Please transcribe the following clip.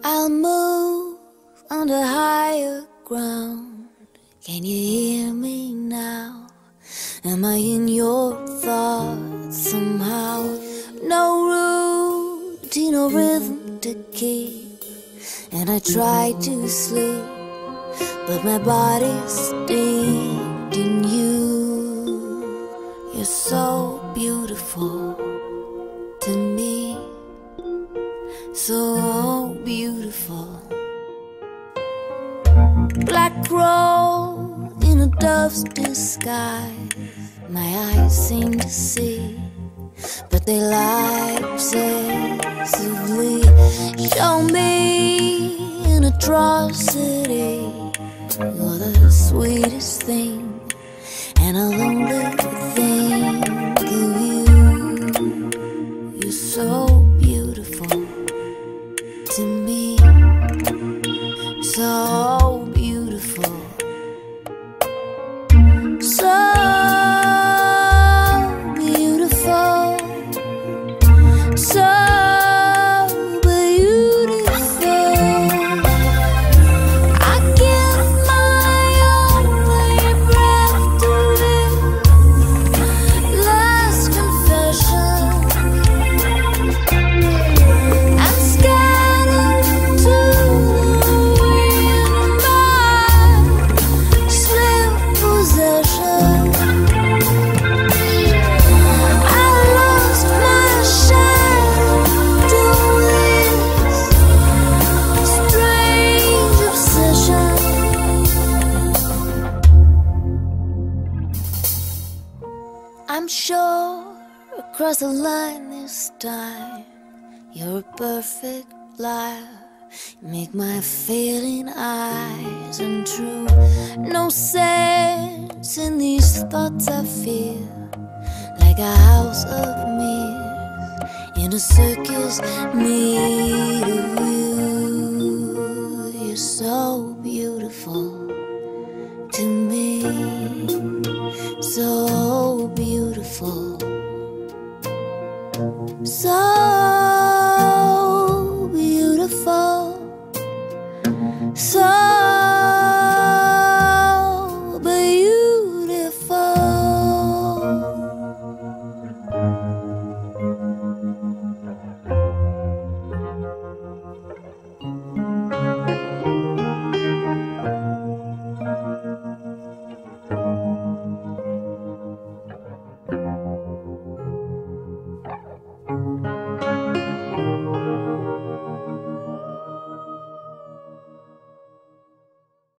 I'll move on the higher ground. Can you hear me now? Am I in your thoughts somehow? No routine or rhythm to keep, and I try to sleep, but my body's steeped in you. You're so beautiful to me, so beautiful. Black robe in a dove's disguise, my eyes seem to see, but they lie obsessively. Show me an atrocity, you're the sweetest thing, and I'll only think of you. You're so beautiful to me, so beautiful, so beautiful, so beautiful. I give my only breath to live. Last confession. I'm sure across the line this time, you're a perfect liar, you make my failing eyes untrue. No sense in these thoughts I feel, like a house of mirrors in a circus made of you. You're so beautiful to me, so beautiful, so beautiful, so